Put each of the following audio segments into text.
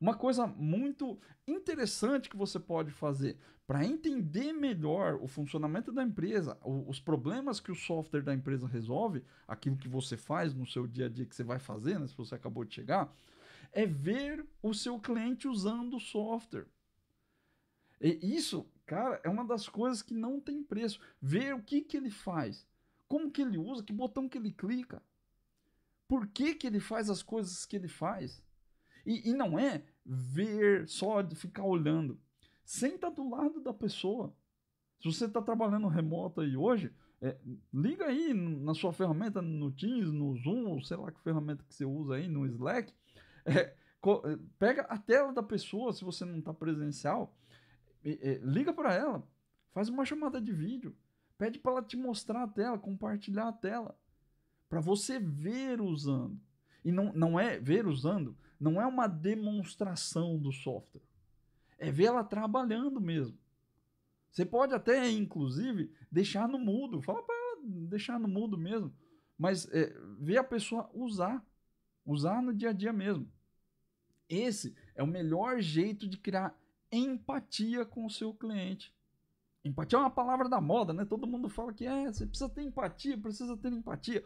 Uma coisa muito interessante que você pode fazer para entender melhor o funcionamento da empresa, os problemas que o software da empresa resolve, aquilo que você faz no seu dia a dia, que você vai fazer, né, se você acabou de chegar, é ver o seu cliente usando o software. E isso, cara, é uma das coisas que não tem preço. Ver o que que ele faz, como que ele usa, que botão que ele clica, por que que ele faz as coisas que ele faz. E não é ver só, de ficar olhando. Senta do lado da pessoa. Se você está trabalhando remoto aí hoje, liga aí na sua ferramenta, no Teams, no Zoom, ou sei lá que ferramenta que você usa aí, no Slack. Pega a tela da pessoa, se você não está presencial, liga para ela, faz uma chamada de vídeo, pede para ela te mostrar a tela, compartilhar a tela, para você ver usando. E não é ver usando, não é uma demonstração do software. É ver ela trabalhando mesmo. Você pode até, inclusive, deixar no mudo. Fala para ela deixar no mudo mesmo. Mas ver a pessoa usar. Usar no dia a dia mesmo. Esse é o melhor jeito de criar empatia com o seu cliente. Empatia é uma palavra da moda, né? Todo mundo fala que você precisa ter empatia, precisa ter empatia.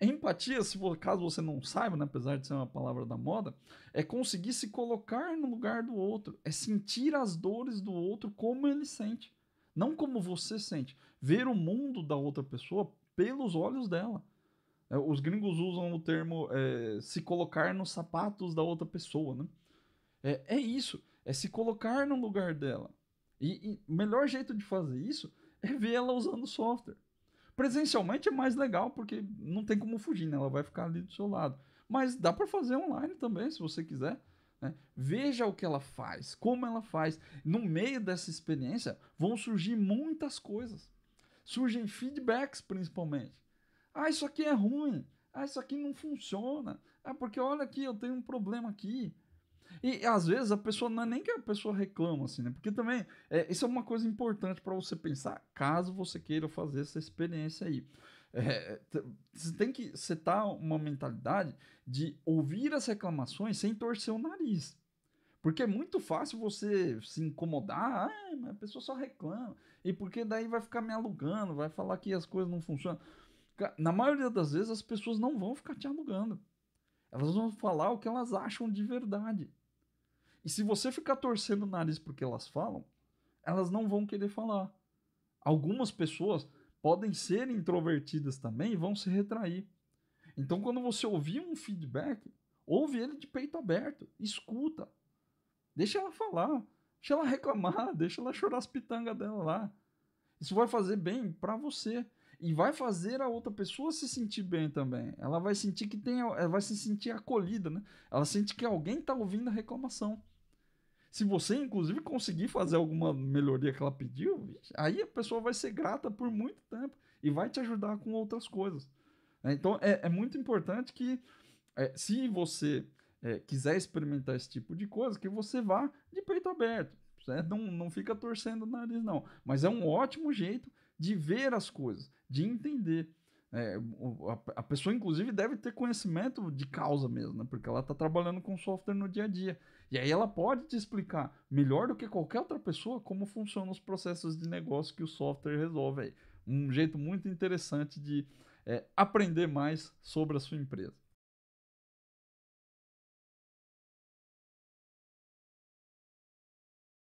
Empatia, se for, caso você não saiba, né, apesar de ser uma palavra da moda, é conseguir se colocar no lugar do outro, é sentir as dores do outro como ele sente, não como você sente. Ver o mundo da outra pessoa pelos olhos dela. Os gringos usam o termo se colocar nos sapatos da outra pessoa, né? É isso, é se colocar no lugar dela. E o melhor jeito de fazer isso é ver ela usando o software. Presencialmente é mais legal, porque não tem como fugir, né? Ela vai ficar ali do seu lado. Mas dá para fazer online também, se você quiser, né? Veja o que ela faz, como ela faz. No meio dessa experiência vão surgir muitas coisas. Surgem feedbacks, principalmente. Ah, isso aqui é ruim. Ah, isso aqui não funciona. Ah, porque olha aqui, eu tenho um problema aqui. E às vezes a pessoa, não é nem que a pessoa reclama assim, né? Porque também isso é uma coisa importante para você pensar, caso você queira fazer essa experiência aí. Você tem que setar uma mentalidade de ouvir as reclamações sem torcer o nariz. Porque é muito fácil você se incomodar, mas a pessoa só reclama. E porque daí vai ficar me alugando, vai falar que as coisas não funcionam. Na maioria das vezes as pessoas não vão ficar te alugando. Elas vão falar o que elas acham de verdade. E se você ficar torcendo o nariz porque elas falam, elas não vão querer falar. Algumas pessoas podem ser introvertidas também e vão se retrair. Então, quando você ouvir um feedback, ouve ele de peito aberto, escuta. Deixa ela falar, deixa ela reclamar, deixa ela chorar as pitangas dela lá. Isso vai fazer bem para você. E vai fazer a outra pessoa se sentir bem também. Ela vai sentir que ela vai se sentir acolhida, né? Ela sente que alguém está ouvindo a reclamação. Se você, inclusive, conseguir fazer alguma melhoria que ela pediu, aí a pessoa vai ser grata por muito tempo e vai te ajudar com outras coisas. Então, é muito importante que, se você quiser experimentar esse tipo de coisa, que você vá de peito aberto. Não fica torcendo o nariz, não. Mas é um ótimo jeito de ver as coisas, de entender. A pessoa, inclusive, deve ter conhecimento de causa mesmo, né? Porque ela está trabalhando com software no dia a dia. E aí ela pode te explicar melhor do que qualquer outra pessoa como funcionam os processos de negócio que o software resolve aí. Um jeito muito interessante de aprender mais sobre a sua empresa.